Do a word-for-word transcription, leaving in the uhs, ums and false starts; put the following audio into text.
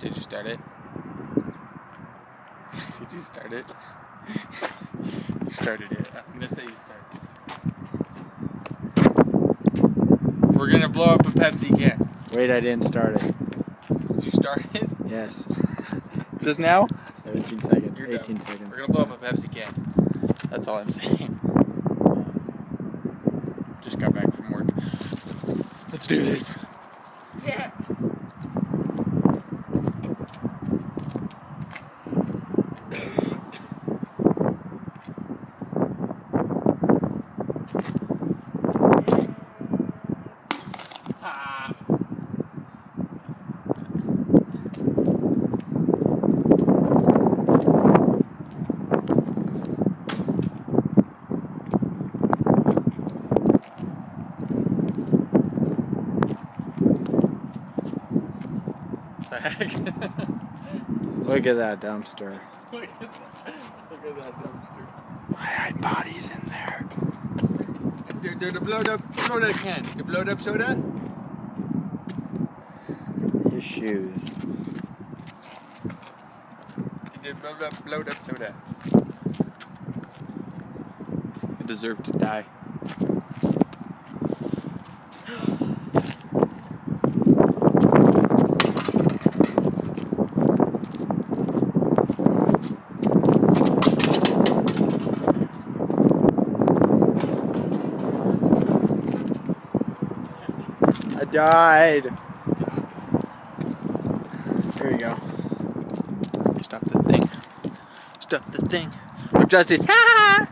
Did you start it? Did you start it? You started it. I'm gonna say you started. We're gonna blow up a Pepsi can. Wait, I didn't start it. Did you start it? Yes. Just now? seventeen seconds. You're eighteen done. Seconds. We're gonna blow up a Pepsi can. That's all I'm saying. Just got back from work. Let's do this. Yeah. Look at that dumpster. Look at that, look at that dumpster. I hide bodies in there. They're, they're the blowed up soda can. The blowed up soda? Your shoes. The blowed up, blowed up soda. I deserve to die. Died. There you go. Stop the thing. Stop the thing. Justice. Ah!